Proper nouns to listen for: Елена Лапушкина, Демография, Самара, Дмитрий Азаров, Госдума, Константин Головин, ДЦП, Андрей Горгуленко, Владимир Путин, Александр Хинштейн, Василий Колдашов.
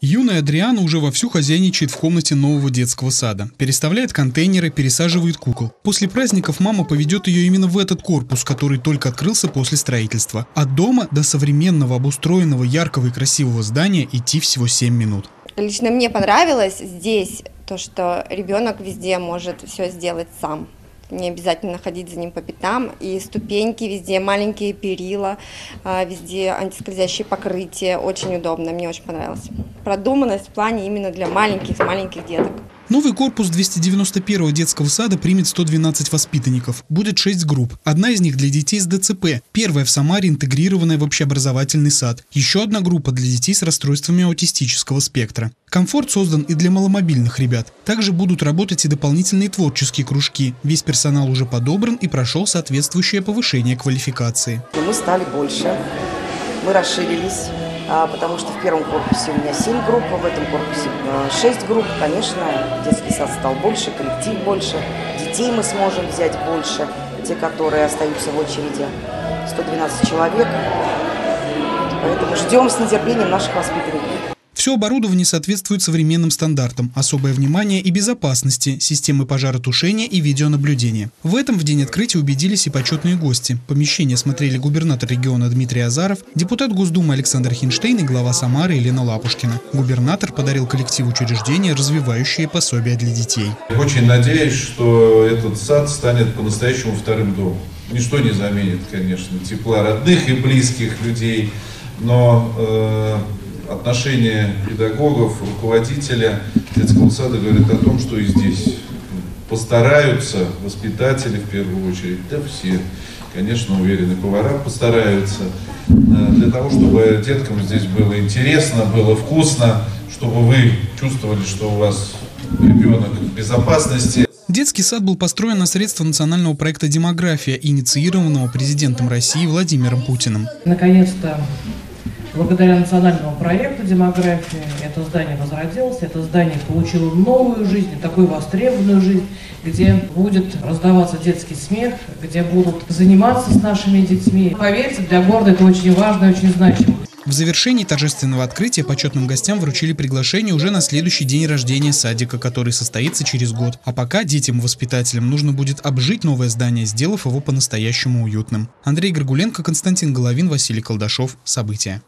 Юная Адриана уже вовсю хозяйничает в комнате нового детского сада. Переставляет контейнеры, пересаживает кукол. После праздников мама поведет ее именно в этот корпус, который только открылся после строительства. От дома до современного, обустроенного, яркого и красивого здания идти всего 7 минут. Лично мне понравилось здесь то, что ребенок везде может все сделать сам. Не обязательно ходить за ним по пятам. И ступеньки везде, маленькие перила, везде антискользящие покрытия. Очень удобно, мне очень понравилось. Продуманность в плане именно для маленьких деток. Новый корпус 291-го детского сада примет 112 воспитанников. Будет 6 групп. Одна из них для детей с ДЦП. Первая в Самаре, интегрированная в общеобразовательный сад. Еще одна группа для детей с расстройствами аутистического спектра. Комфорт создан и для маломобильных ребят. Также будут работать и дополнительные творческие кружки. Весь персонал уже подобран и прошел соответствующее повышение квалификации. Мы стали больше, мы расширились. Потому что в первом корпусе у меня 7 групп, в этом корпусе 6 групп. Конечно, детский сад стал больше, коллектив больше, детей мы сможем взять больше, те, которые остаются в очереди. 112 человек, поэтому ждем с нетерпением наших воспитанников. Все оборудование соответствует современным стандартам, особое внимание и безопасности, системы пожаротушения и видеонаблюдения. В этом в день открытия убедились и почетные гости. Помещение смотрели губернатор региона Дмитрий Азаров, депутат Госдумы Александр Хинштейн и глава Самары Елена Лапушкина. Губернатор подарил коллективу учреждения развивающие пособия для детей. Очень надеюсь, что этот сад станет по-настоящему вторым домом. Ничто не заменит, конечно, тепла родных и близких людей, но отношение педагогов, руководителя детского сада говорит о том, что и здесь постараются воспитатели в первую очередь, да все, конечно, уверены, повара постараются для того, чтобы деткам здесь было интересно, было вкусно, чтобы вы чувствовали, что у вас ребенок в безопасности. Детский сад был построен на средства национального проекта «Демография», инициированного президентом России Владимиром Путиным. Наконец-то, благодаря национальному проекту «Демография», это здание возродилось, это здание получило новую жизнь, такую востребованную жизнь, где будет раздаваться детский смех, где будут заниматься с нашими детьми. Поверьте, для города это очень важно и очень значимо. В завершении торжественного открытия почетным гостям вручили приглашение уже на следующий день рождения садика, который состоится через год. А пока детям и воспитателям нужно будет обжить новое здание, сделав его по-настоящему уютным. Андрей Горгуленко, Константин Головин, Василий Колдашов. События.